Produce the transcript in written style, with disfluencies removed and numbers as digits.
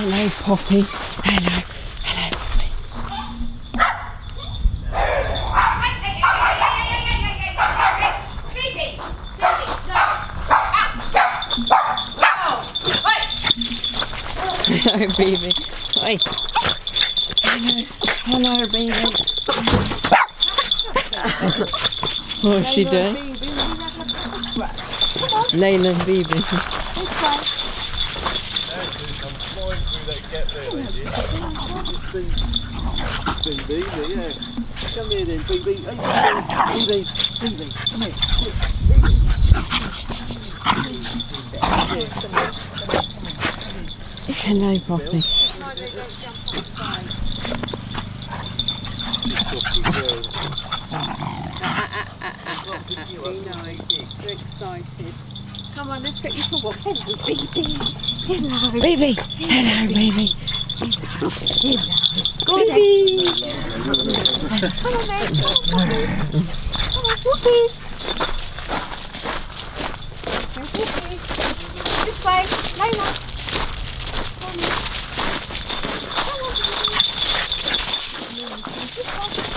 Hello, Poppy. Hello. Hello, Poppy. Hello, baby. Oi. Hello, baby. What is she doing? Layla and Bebe. BB, yeah. Come here then, BB. Come here. Hello, Poppy. You're excited. Come on, let's get you for a walk. Hello, BB. Hello, BB. Hello, BB. Goody! Hello, mate. Hello, Whoopies. This way, Layla. Hello. Hello. This way.